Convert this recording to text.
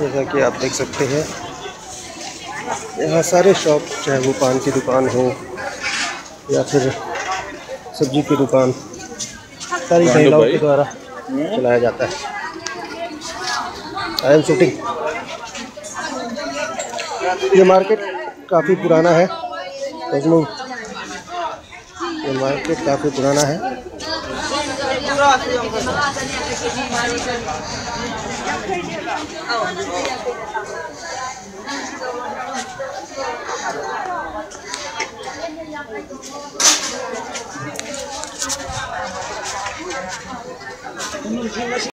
जैसा कि आप देख सकते हैं यहाँ सारे शॉप, चाहे वो पान की दुकान हो या फिर सब्जी की दुकान, सारी महिलाओं के द्वारा चलाया जाता है। I am shooting. ये मार्केट काफ़ी पुराना है,